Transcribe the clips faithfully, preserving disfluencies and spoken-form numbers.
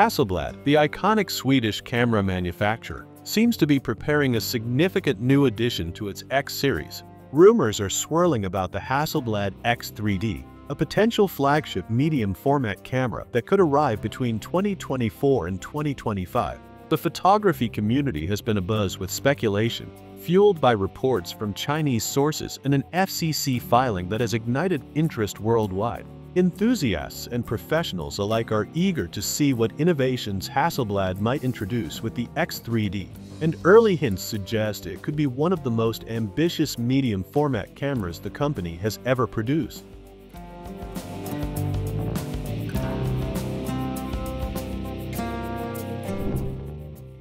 Hasselblad, the iconic Swedish camera manufacturer, seems to be preparing a significant new addition to its X series. Rumors are swirling about the Hasselblad X three D, a potential flagship medium-format camera that could arrive between twenty twenty-four and twenty twenty-five. The photography community has been abuzz with speculation, fueled by reports from Chinese sources and an F C C filing that has ignited interest worldwide. Enthusiasts and professionals alike are eager to see what innovations Hasselblad might introduce with the X three D, and early hints suggest it could be one of the most ambitious medium-format cameras the company has ever produced.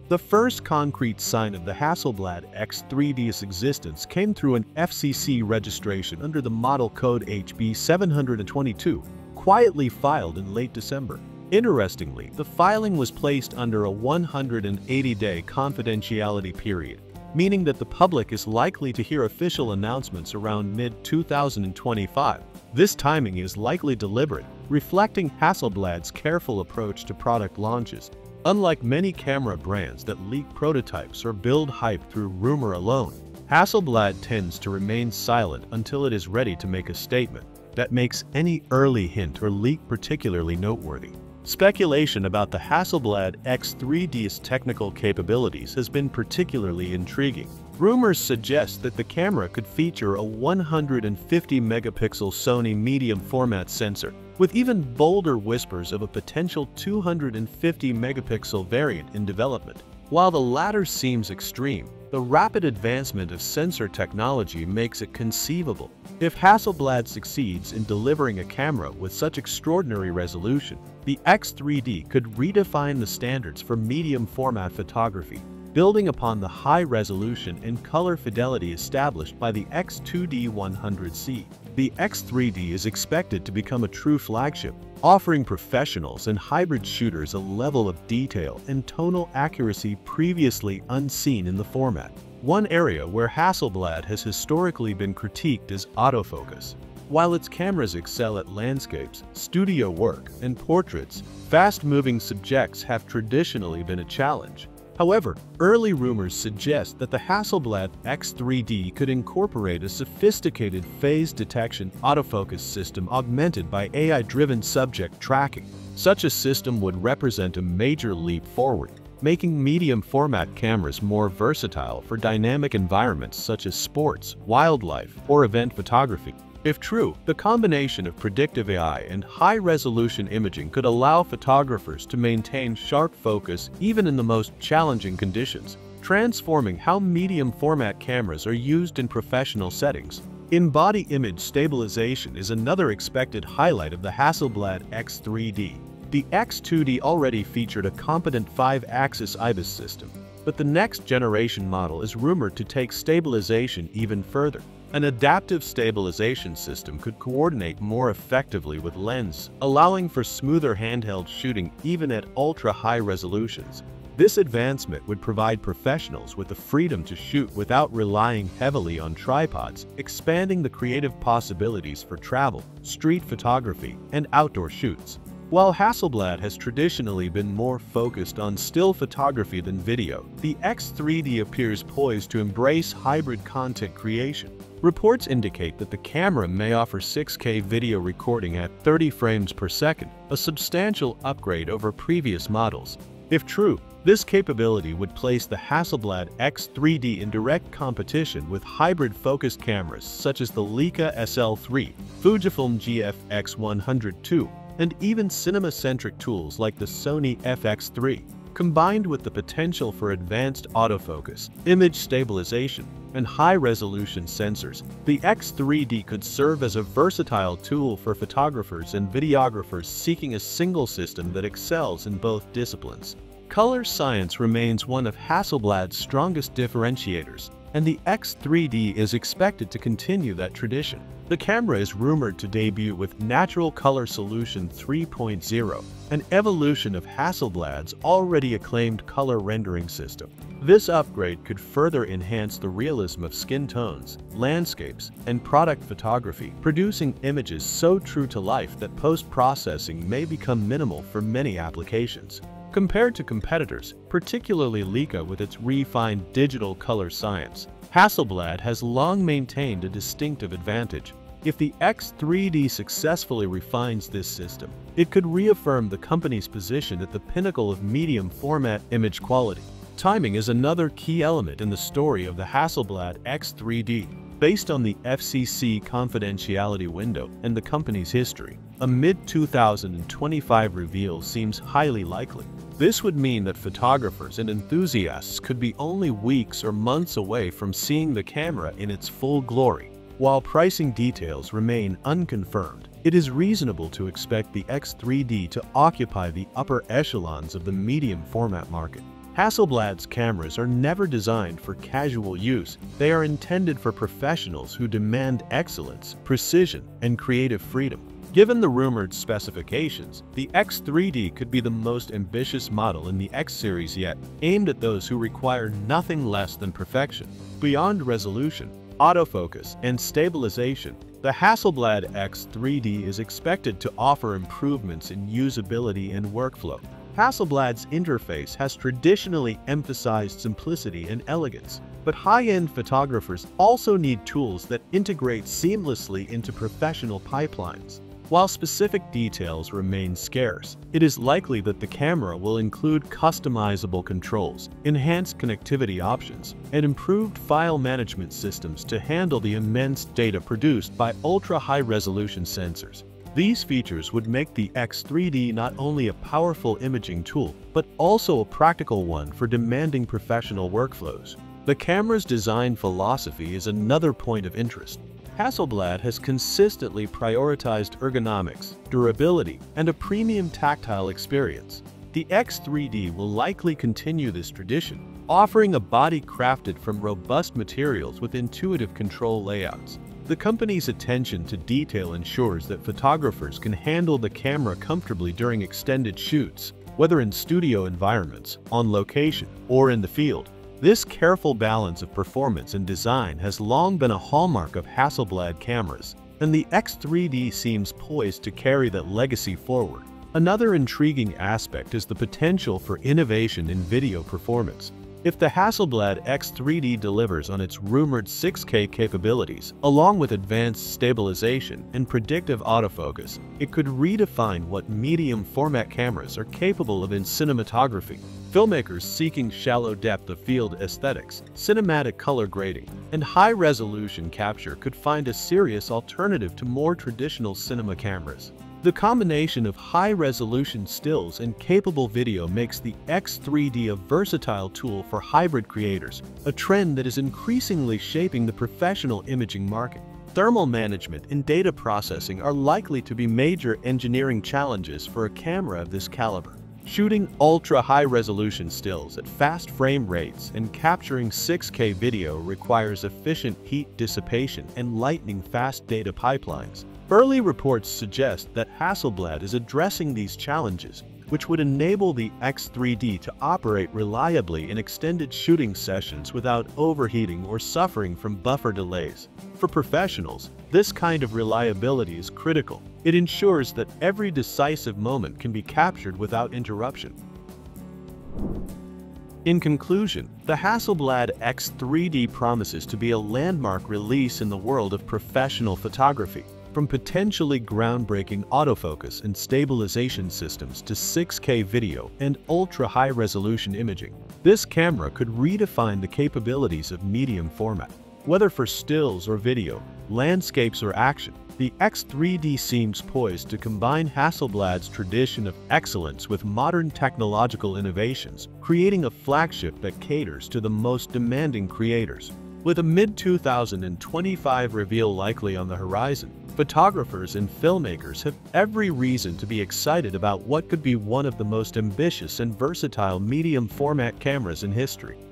The first concrete sign of the Hasselblad X three D's existence came through an F C C registration under the model code H B seven two two, quietly filed in late December. Interestingly, the filing was placed under a one hundred eighty day confidentiality period, meaning that the public is likely to hear official announcements around mid two thousand twenty-five. This timing is likely deliberate, reflecting Hasselblad's careful approach to product launches. Unlike many camera brands that leak prototypes or build hype through rumor alone, Hasselblad tends to remain silent until it is ready to make a statement that makes any early hint or leak particularly noteworthy. Speculation about the Hasselblad X three D's technical capabilities has been particularly intriguing. Rumors suggest that the camera could feature a one hundred fifty megapixel Sony medium-format sensor, with even bolder whispers of a potential two hundred fifty megapixel variant in development. While the latter seems extreme, the rapid advancement of sensor technology makes it conceivable. If Hasselblad succeeds in delivering a camera with such extraordinary resolution, the X three D could redefine the standards for medium-format photography, building upon the high resolution and color fidelity established by the X two D one hundred C. The X three D is expected to become a true flagship, offering professionals and hybrid shooters a level of detail and tonal accuracy previously unseen in the format. One area where Hasselblad has historically been critiqued is autofocus. While its cameras excel at landscapes, studio work, and portraits, fast-moving subjects have traditionally been a challenge. However, early rumors suggest that the Hasselblad X three D could incorporate a sophisticated phase detection autofocus system augmented by A I-driven subject tracking. Such a system would represent a major leap forward, making medium-format cameras more versatile for dynamic environments such as sports, wildlife, or event photography. If true, the combination of predictive A I and high-resolution imaging could allow photographers to maintain sharp focus even in the most challenging conditions, transforming how medium-format cameras are used in professional settings. In-body image stabilization is another expected highlight of the Hasselblad X three D. The X two D already featured a competent five axis IBIS system, but the next-generation model is rumored to take stabilization even further. An adaptive stabilization system could coordinate more effectively with lens, allowing for smoother handheld shooting even at ultra-high resolutions. This advancement would provide professionals with the freedom to shoot without relying heavily on tripods, expanding the creative possibilities for travel, street photography, and outdoor shoots. While Hasselblad has traditionally been more focused on still photography than video, the X three D appears poised to embrace hybrid content creation. Reports indicate that the camera may offer six K video recording at thirty frames per second, a substantial upgrade over previous models. If true, this capability would place the Hasselblad X three D in direct competition with hybrid-focused cameras such as the Leica S L three, Fujifilm G F X one hundred two, and even cinema-centric tools like the Sony F X three. Combined with the potential for advanced autofocus, image stabilization, and high-resolution sensors, the X three D could serve as a versatile tool for photographers and videographers seeking a single system that excels in both disciplines. Color science remains one of Hasselblad's strongest differentiators, and the X three D is expected to continue that tradition. The camera is rumored to debut with Natural Color Solution three point oh, an evolution of Hasselblad's already acclaimed color rendering system. This upgrade could further enhance the realism of skin tones, landscapes, and product photography, producing images so true to life that post-processing may become minimal for many applications. Compared to competitors, particularly Leica with its refined digital color science, Hasselblad has long maintained a distinctive advantage. If the X three D successfully refines this system, it could reaffirm the company's position at the pinnacle of medium format image quality. Timing is another key element in the story of the Hasselblad X three D. Based on the F C C confidentiality window and the company's history, a mid two thousand twenty-five reveal seems highly likely. This would mean that photographers and enthusiasts could be only weeks or months away from seeing the camera in its full glory. While pricing details remain unconfirmed, it is reasonable to expect the X three D to occupy the upper echelons of the medium format market. Hasselblad's cameras are never designed for casual use. They are intended for professionals who demand excellence, precision, and creative freedom. Given the rumored specifications, the X three D could be the most ambitious model in the X series yet, aimed at those who require nothing less than perfection. Beyond resolution, autofocus, and stabilization, the Hasselblad X three D is expected to offer improvements in usability and workflow. Hasselblad's interface has traditionally emphasized simplicity and elegance, but high-end photographers also need tools that integrate seamlessly into professional pipelines. While specific details remain scarce, it is likely that the camera will include customizable controls, enhanced connectivity options, and improved file management systems to handle the immense data produced by ultra-high-resolution sensors. These features would make the X three D not only a powerful imaging tool, but also a practical one for demanding professional workflows. The camera's design philosophy is another point of interest. Hasselblad has consistently prioritized ergonomics, durability, and a premium tactile experience. The X three D will likely continue this tradition, offering a body crafted from robust materials with intuitive control layouts. The company's attention to detail ensures that photographers can handle the camera comfortably during extended shoots, whether in studio environments, on location, or in the field. This careful balance of performance and design has long been a hallmark of Hasselblad cameras, and the X three D seems poised to carry that legacy forward. Another intriguing aspect is the potential for innovation in video performance. If the Hasselblad X three D delivers on its rumored six K capabilities, along with advanced stabilization and predictive autofocus, it could redefine what medium format cameras are capable of in cinematography. Filmmakers seeking shallow depth of field aesthetics, cinematic color grading, and high-resolution capture could find a serious alternative to more traditional cinema cameras. The combination of high-resolution stills and capable video makes the X three D a versatile tool for hybrid creators, a trend that is increasingly shaping the professional imaging market. Thermal management and data processing are likely to be major engineering challenges for a camera of this caliber. Shooting ultra-high-resolution stills at fast frame rates and capturing six K video requires efficient heat dissipation and lightning-fast data pipelines. Early reports suggest that Hasselblad is addressing these challenges, which would enable the X three D to operate reliably in extended shooting sessions without overheating or suffering from buffer delays. For professionals, this kind of reliability is critical. It ensures that every decisive moment can be captured without interruption. In conclusion, the Hasselblad X three D promises to be a landmark release in the world of professional photography. From potentially groundbreaking autofocus and stabilization systems to six K video and ultra-high-resolution imaging, this camera could redefine the capabilities of medium format. Whether for stills or video, landscapes or action, the X three D seems poised to combine Hasselblad's tradition of excellence with modern technological innovations, creating a flagship that caters to the most demanding creators. With a mid two thousand twenty-five reveal likely on the horizon, photographers and filmmakers have every reason to be excited about what could be one of the most ambitious and versatile medium format cameras in history.